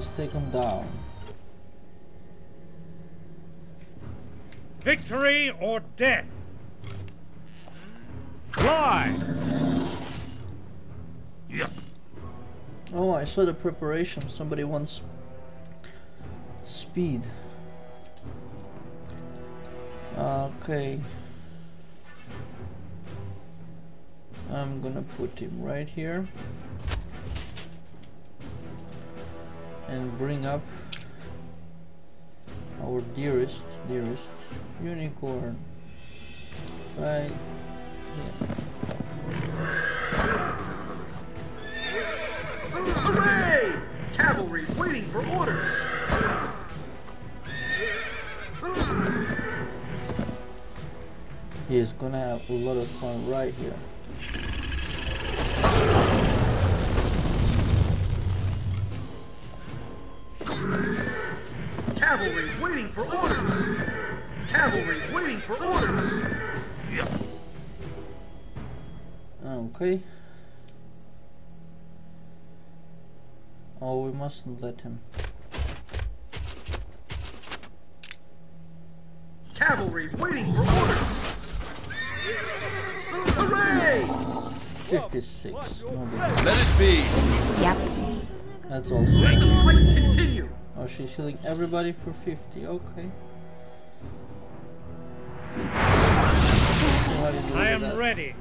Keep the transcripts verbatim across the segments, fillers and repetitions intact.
Let's take him down. Victory or death. Fly. Yep. Oh, I saw the preparation. Somebody wants speed. Okay. I'm gonna put him right here and bring up our dearest, dearest unicorn right here. Hooray! Cavalry waiting for orders! He's gonna have a lot of fun right here. Cavalry's waiting for orders! Cavalry's waiting for orders! Okay. Oh, we mustn't let him. Cavalry's waiting for orders! Hooray! fifty-six. Let it be! Yep. That's all. Continue. Oh, she's healing everybody for fifty. Okay. I am that? ready.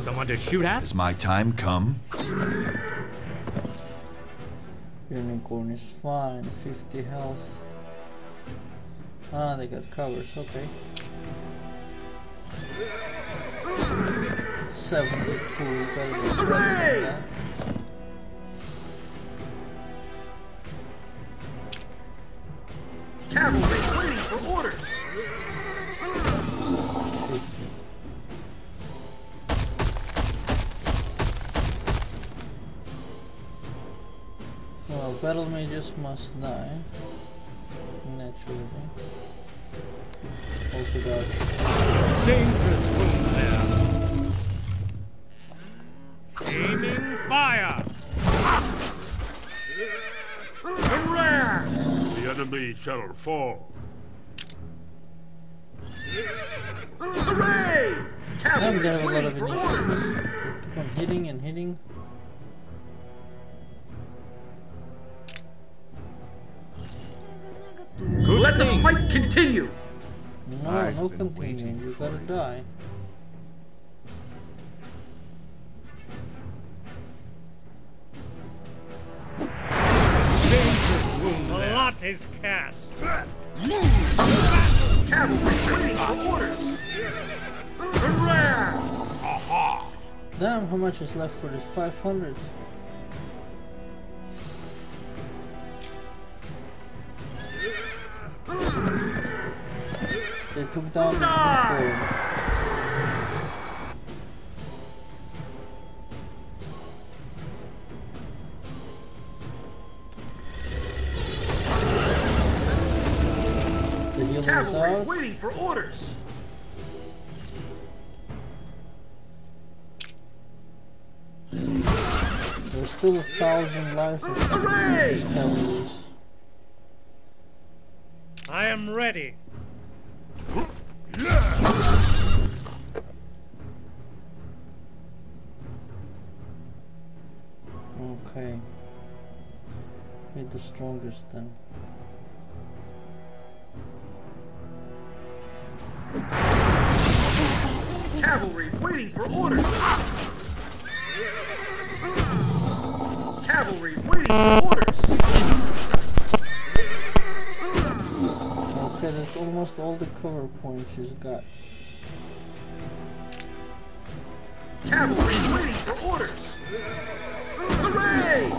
Someone to shoot at? Has my time come? Unicorn is fine. fifty health. Ah, they got covers. Okay. seventy-two. That. Cavalry waiting for orders. Well, battle mages must die naturally. Also got dangerous wound there. Aiming fire. Hurrah! The enemy shall fall. Hooray! I'm gonna have a lot of initiative. Keep on hitting and hitting. Good Let thing. the fight continue. No, I've no continuing. You gotta it. die. A lot is cast. Damn, how much is left for this? five hundred. They took down the Cavalry waiting for orders. There's still a thousand lives left in these calories. I am ready. Okay. We're the strongest then. Cavalry waiting for orders. Cavalry waiting for orders. Okay, that's almost all the cover points he's got. Cavalry waiting for orders. Hooray!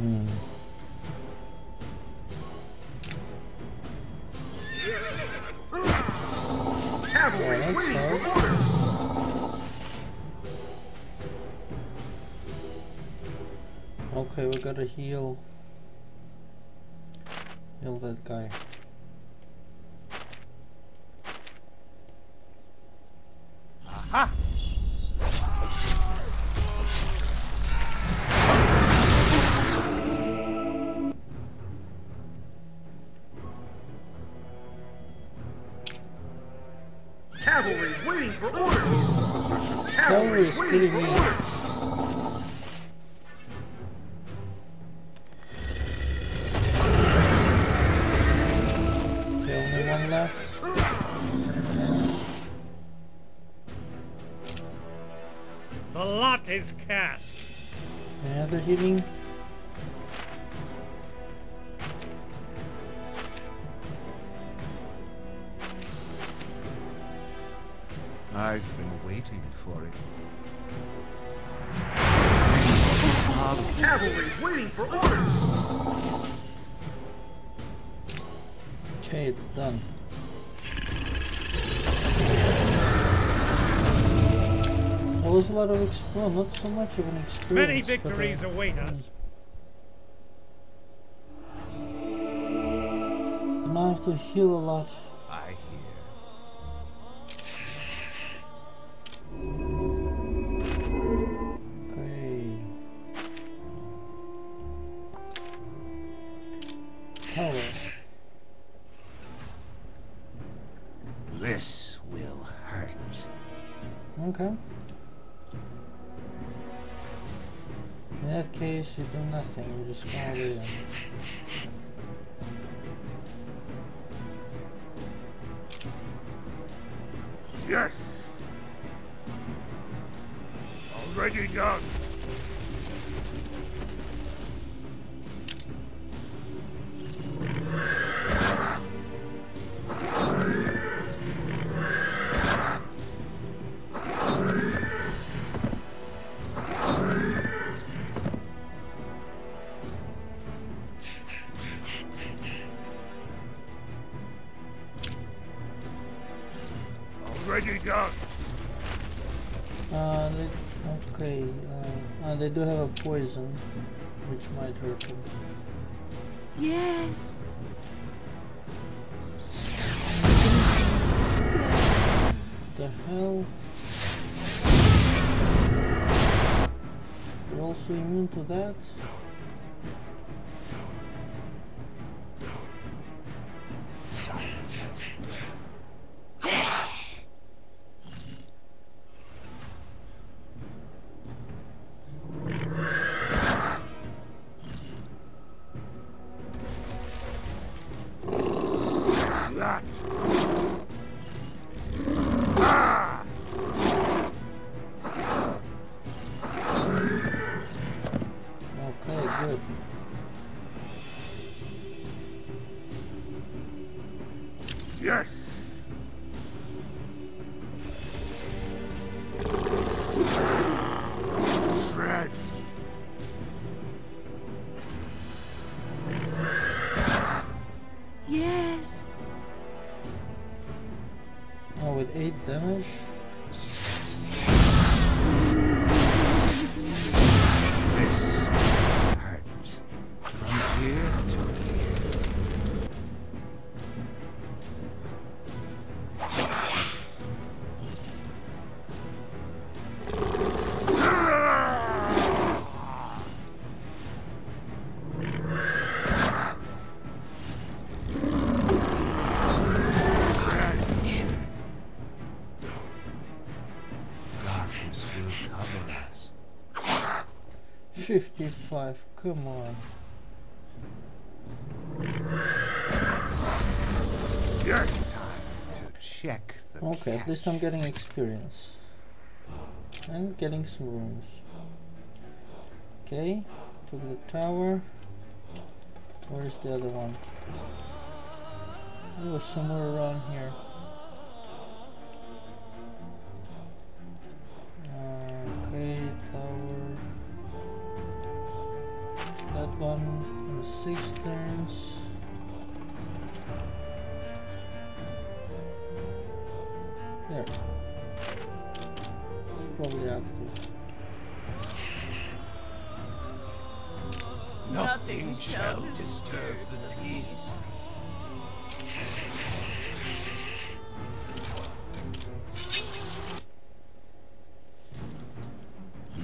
Hmm. Cavalry yeah, waiting hard. for orders. Okay, we gotta heal. Kill that guy. Aha! Cavalry is waiting for orders. Cavalry is pretty good. The lot is cast. Yeah, they're hitting. I've been waiting for it. Cavalry's waiting for orders. Okay, it's done. Well, there's a lot of exp- well, not so much of an experience. Many victories but, uh, await us. And I have to heal a lot. I hear. Okay. Power. This will hurt. Okay. In that case, you do nothing, you just can't do them. Yes! Already done! Uh, they, okay, uh, uh, they do have a poison, which might hurt them. Yes! The hell? You're also immune to that? Yes! Shreds! Yes! Oh, with eight damage? This hurt from here to here. fifty-five, come on. Yes. Time to check the okay, catch. At least I'm getting experience. And getting some rooms. Okay, took the tower. Where's the other one? It was somewhere around here. One and six turns. There. It's probably active. Nothing none shall disturb the peace.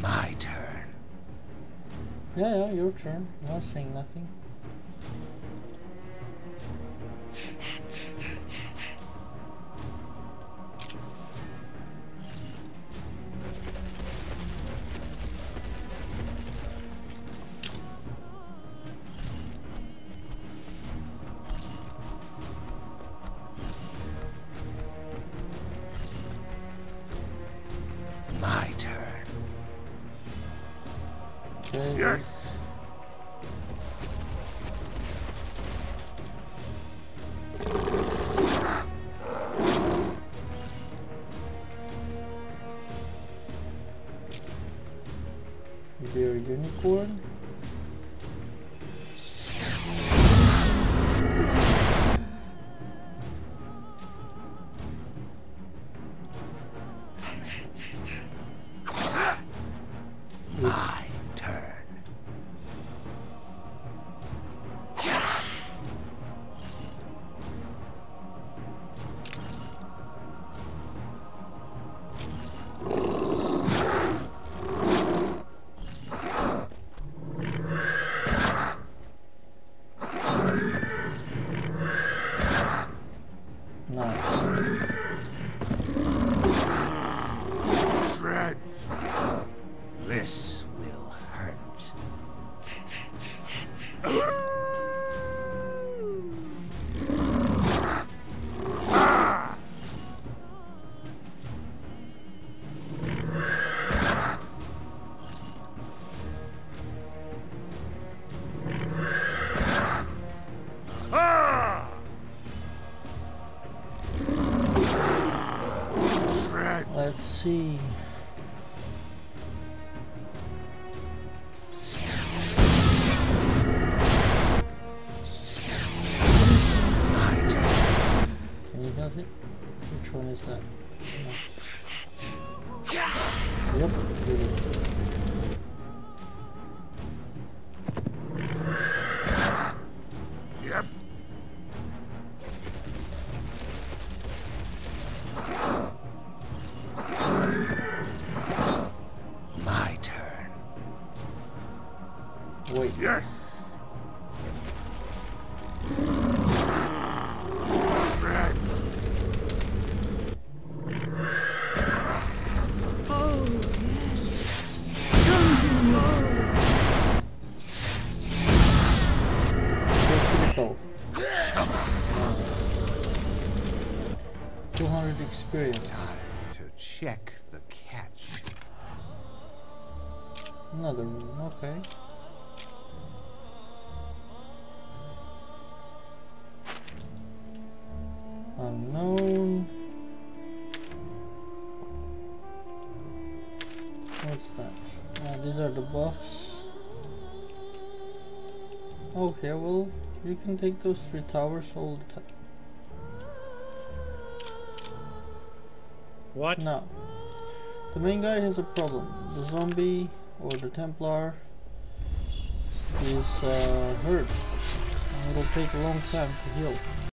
My turn. Yeah, yeah, your turn. You're not saying nothing. Unicorn. My turn. See. Can you build it? Which one is that? Yep, did it. Yep. Yes! Oh, yes! Come to more! two hundred experience. Time to check the catch. Another room, okay. Unknown. What's that? Uh, these are the buffs. Okay, well, you can take those three towers all the time. What? No. The main guy has a problem. The zombie or the Templar is uh, hurt. And it'll take a long time to heal.